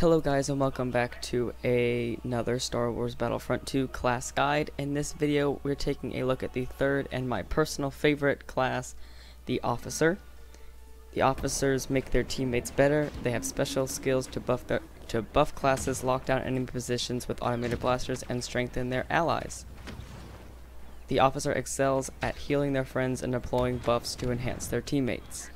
Hello guys, and welcome back to another Star Wars Battlefront 2 class guide. In this video we're taking a look at the third and my personal favorite class, the Officer. The Officers make their teammates better. They have special skills to buff classes, lock down enemy positions with automated blasters, and strengthen their allies. The Officer excels at healing their friends and deploying buffs to enhance their teammates.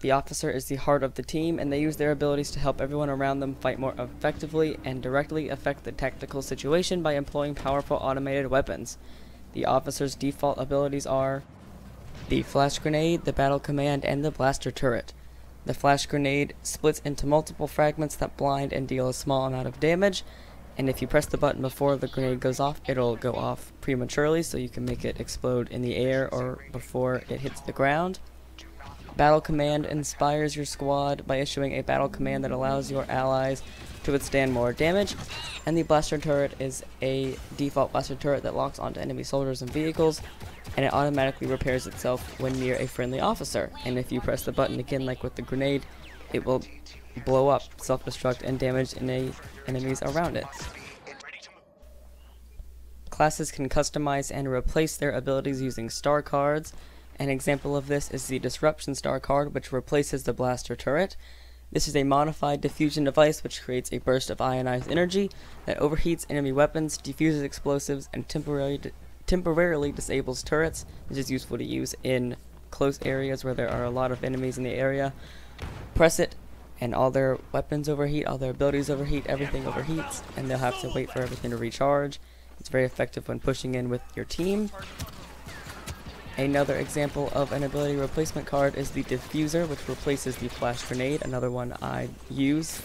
The Officer is the heart of the team, and they use their abilities to help everyone around them fight more effectively and directly affect the tactical situation by employing powerful automated weapons. The Officer's default abilities are the Flash Grenade, the Battle Command, and the Blaster Turret. The Flash Grenade splits into multiple fragments that blind and deal a small amount of damage, and if you press the button before the grenade goes off, it'll go off prematurely, so you can make it explode in the air or before it hits the ground. Battle Command inspires your squad by issuing a battle command that allows your allies to withstand more damage, and the Blaster Turret is a default blaster turret that locks onto enemy soldiers and vehicles, and it automatically repairs itself when near a friendly officer, and if you press the button again like with the grenade, it will blow up, self-destruct, and damage any enemies around it. Classes can customize and replace their abilities using Star Cards. An example of this is the Disruption Star card, which replaces the Blaster Turret. This is a modified diffusion device which creates a burst of ionized energy that overheats enemy weapons, diffuses explosives, and temporarily disables turrets, which is useful to use in close areas where there are a lot of enemies in the area. Press it, and all their weapons overheat, all their abilities overheat, everything overheats, and they'll have to wait for everything to recharge. It's very effective when pushing in with your team. Another example of an ability replacement card is the Diffuser, which replaces the Flash Grenade, another one I use.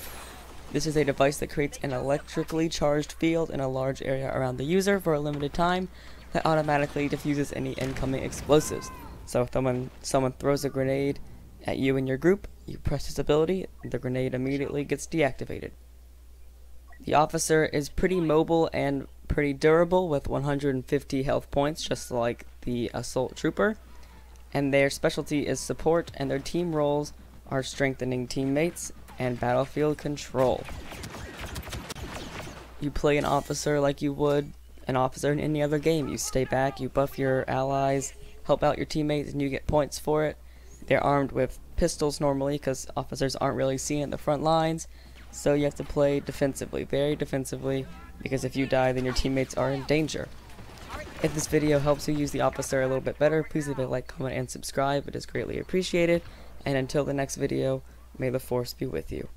This is a device that creates an electrically charged field in a large area around the user for a limited time that automatically diffuses any incoming explosives. So if someone throws a grenade at you and your group, you press this ability, the grenade immediately gets deactivated. The Officer is pretty mobile and pretty durable with 150 health points, just like the assault trooper, and their specialty is support, and their team roles are strengthening teammates and battlefield control. You play an officer like you would an officer in any other game. You stay back, you buff your allies, help out your teammates, and you get points for it. They're armed with pistols normally because officers aren't really seen in the front lines, so you have to play defensively, very defensively, because if you die then your teammates are in danger. If this video helps you use the officer a little bit better, please leave a like, comment, and subscribe. It is greatly appreciated. And until the next video, may the force be with you.